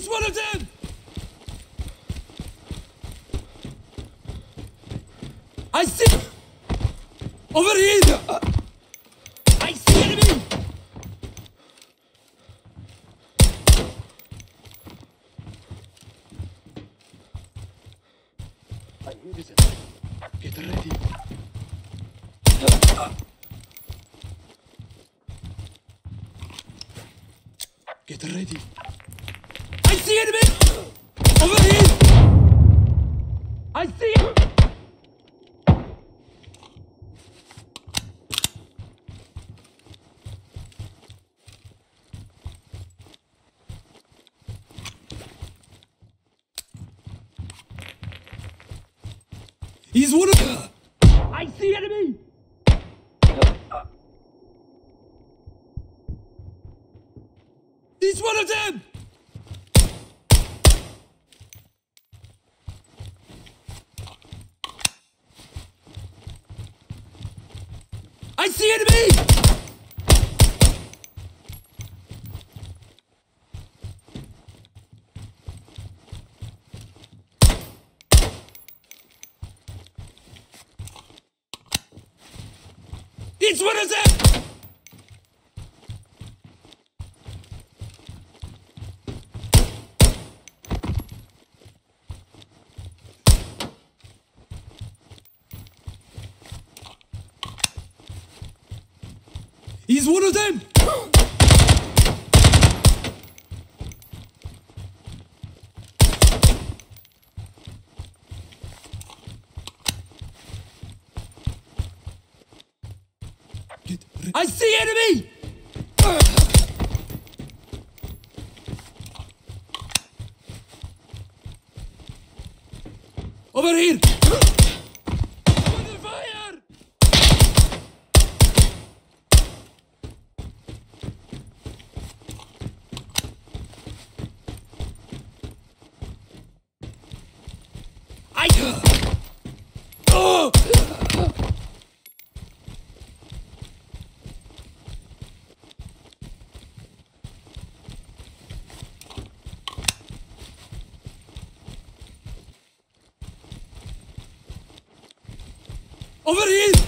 He's one of them! I see! Over here! I see enemy! I hear this. Get ready. Get ready. I see enemy! Over here! I see him! He's one of them! I see enemy! He's one of them! I see enemy! It's one of them! He's one of them! I see enemy! Over here! Under fire! Over here!